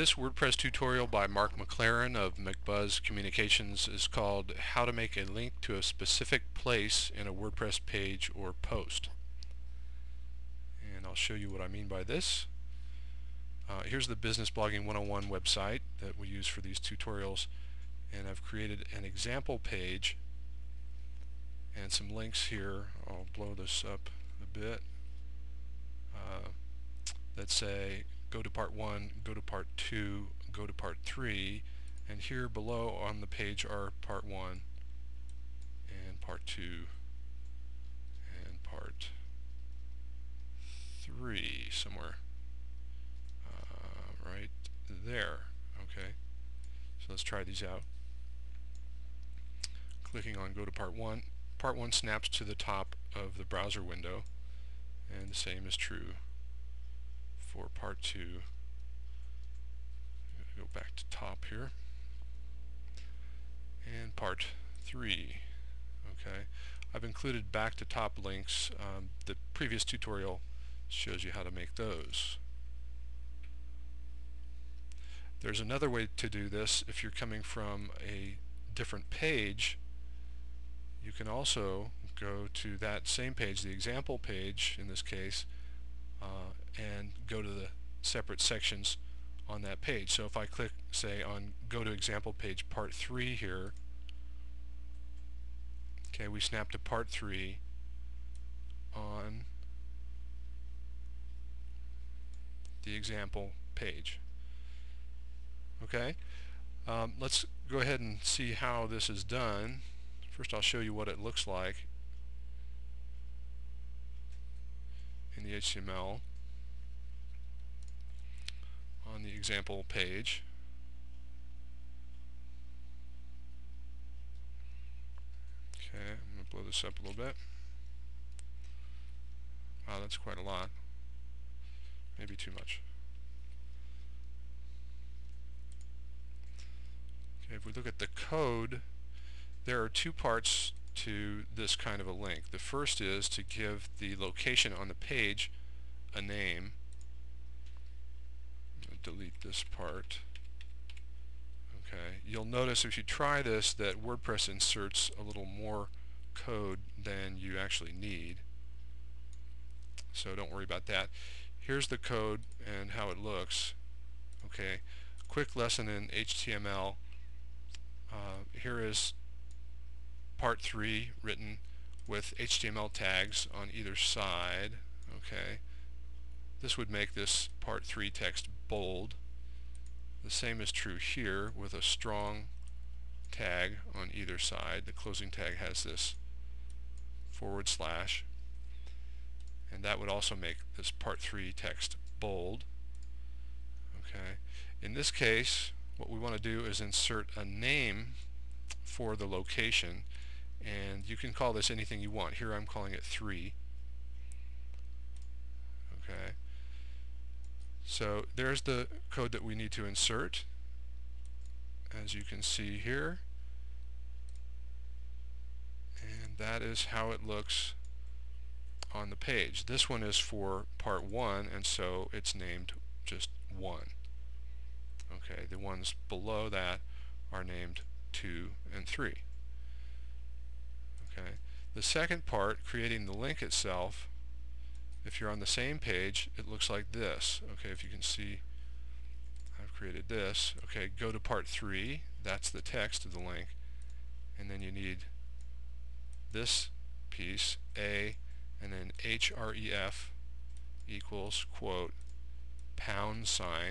This WordPress tutorial by Mark McLaren of McBuzz Communications is called How to Make a Link to a Specific Place in a WordPress Page or Post. And I'll show you what I mean by this. Here's the Business Blogging 101 website that we use for these tutorials, and I've created an example page and some links here. I'll blow this up a bit. Let's say go to part 1, go to part 2, go to part 3, and here below on the page are part 1 and part 2 and part 3 somewhere right there. Okay, so let's try these out. Clicking on go to part 1. Part 1 snaps to the top of the browser window, and the same is true for part 2. I'm going to go back to top here, and part 3. Okay, I've included back to top links. The previous tutorial shows you how to make those. There's another way to do this. If you're coming from a different page, you can also go to that same page, the example page in this case, and go to the separate sections on that page. So if I click, say, on go to example page part 3 here, okay, we snap to part 3 on the example page. Okay, let's go ahead and see how this is done. First, I'll show you what it looks like in the HTML on the example page. Okay, I'm going to blow this up a little bit. Wow, that's quite a lot. Maybe too much. Okay, if we look at the code, there are two parts to this kind of a link. The first is to give the location on the page a name. I'm going to delete this part. Okay, you'll notice if you try this that WordPress inserts a little more code than you actually need, so don't worry about that. Here's the code and how it looks. Okay, quick lesson in HTML. Here is part 3 written with HTML tags on either side. Okay, this would make this part 3 text bold. The same is true here with a strong tag on either side. The closing tag has this /, and that would also make this part 3 text bold. Okay, in this case what we want to do is insert a name for the location, and you can call this anything you want. Here I'm calling it 3. Okay, so there's the code that we need to insert, as you can see here, and that is how it looks on the page. This one is for part 1, and so it's named just 1. Okay, the ones below that are named 2 and 3. Okay, the second part, creating the link itself, if you're on the same page, it looks like this. Okay, if you can see, I've created this. Okay, go to part 3, that's the text of the link, and then you need this piece, A, and then href equals quote #,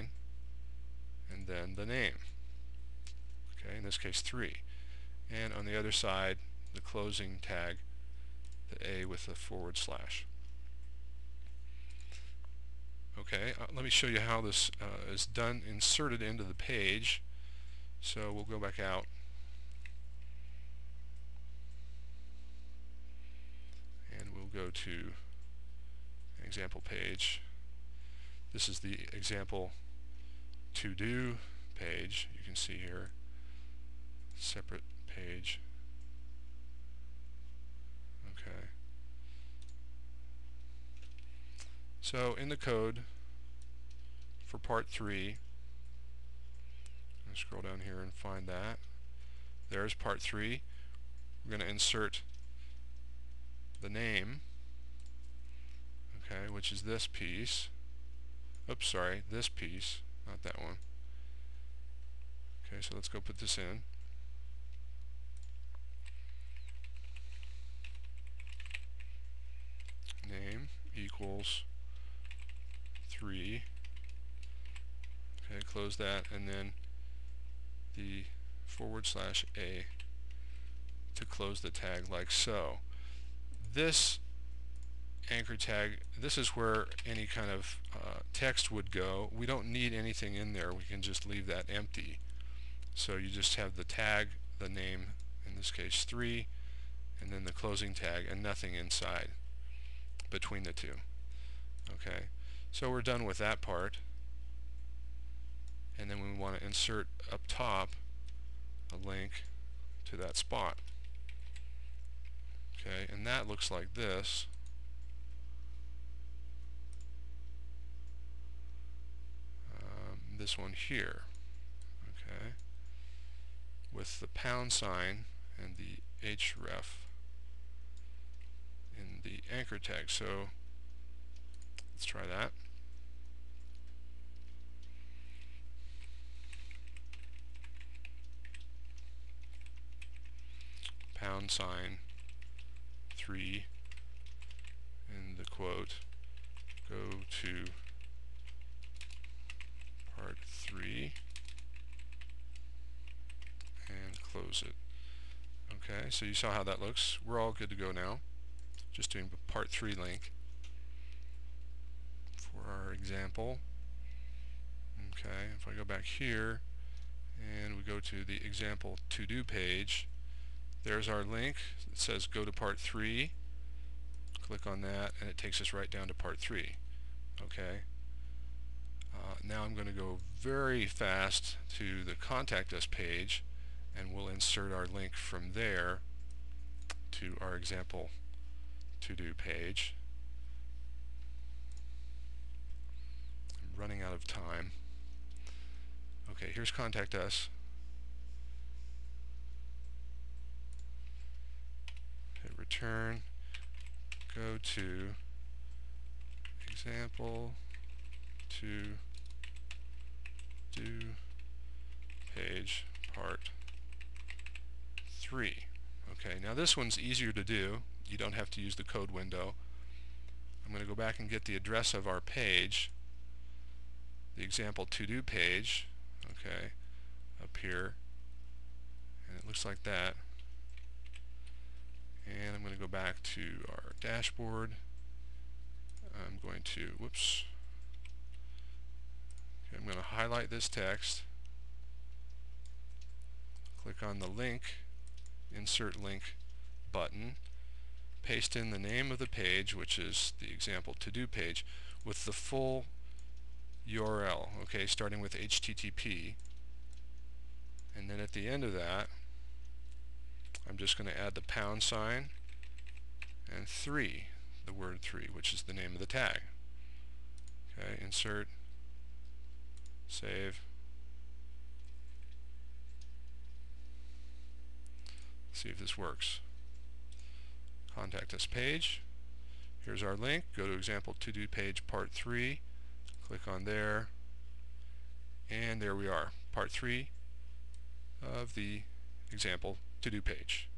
and then the name. Okay, in this case 3, and on the other side the closing tag, the A with a /. Okay, let me show you how this is done, inserted into the page. So we'll go back out and we'll go to an example page. This is the example to-do page. You can see here, separate page. Okay, so in the code for part 3 Scroll down here and find that. There's part 3. We're going to insert the name, okay, which is this piece. Oops, sorry, this piece, not that one. Okay, so let's go put this in. Name equals 3. Okay, close that, and then the /a to close the tag like so. This anchor tag, this is where any kind of text would go. We don't need anything in there. We can just leave that empty. So you just have the tag, the name, in this case 3, and then the closing tag, and nothing inside between the two. Okay, so we're done with that part. And then we want to insert up top a link to that spot. Okay, and that looks like this. This one here, okay, with the # and the href in the anchor tag. So let's try that. #3 in the quote, go to part 3 and close it. Okay, so you saw how that looks. We're all good to go now. Just doing the part 3 link for our example. Okay, if I go back here and we go to the example to-do page, there's our link. It says go to part 3. Click on that and it takes us right down to part 3. Okay. Now I'm going to go very fast to the contact us page, and we'll insert our link from there to our example to-do page. I'm running out of time. Okay, here's contact us. Hit return, go to example to-do page part 3. Okay, now this one's easier to do. You don't have to use the code window. I'm going to go back and get the address of our page, the example to-do page, okay, up here, and it looks like that. And I'm going to go back to our dashboard. I'm going to, whoops, okay, I'm going to highlight this text, click on the link, insert link button, paste in the name of the page, which is the example to-do page, with the full URL, okay, starting with HTTP, and then at the end of that I'm just going to add the # and 3, the word 3, which is the name of the tag. Okay, insert, save. See if this works. Contact us page. Here's our link. Go to example to-do page part 3. Click on there. And there we are. Part 3 of the example to-do page.